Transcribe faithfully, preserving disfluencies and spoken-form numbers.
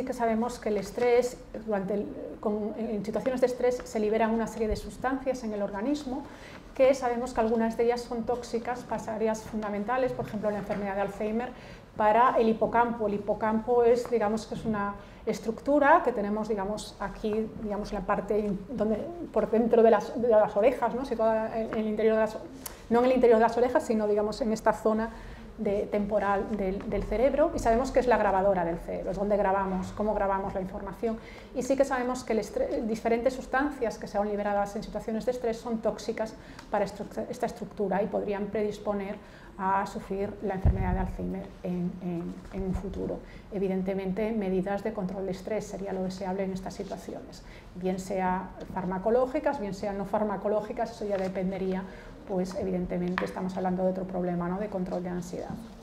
sí que sabemos que el estrés, durante el, con, en situaciones de estrés se liberan una serie de sustancias en el organismo que sabemos que algunas de ellas son tóxicas para áreas fundamentales, por ejemplo la enfermedad de Alzheimer, para el hipocampo. El hipocampo es, digamos, que es una estructura que tenemos, digamos, aquí, digamos, en la parte donde, por dentro de las, de las orejas, ¿no? Situada en el interior de las, no en el interior de las orejas, sino, digamos, en esta zona de, temporal del, del cerebro, y sabemos que es la grabadora del cerebro, es donde grabamos, cómo grabamos la información. Y sí que sabemos que el estrés, diferentes sustancias que se han liberadas en situaciones de estrés son tóxicas para estru esta estructura y podrían predisponer a sufrir la enfermedad de Alzheimer en, en, en un futuro. Evidentemente, medidas de control de estrés sería lo deseable en estas situaciones, bien sea farmacológicas, bien sea no farmacológicas, eso ya dependería, pues evidentemente estamos hablando de otro problema, ¿no?, de control de ansiedad.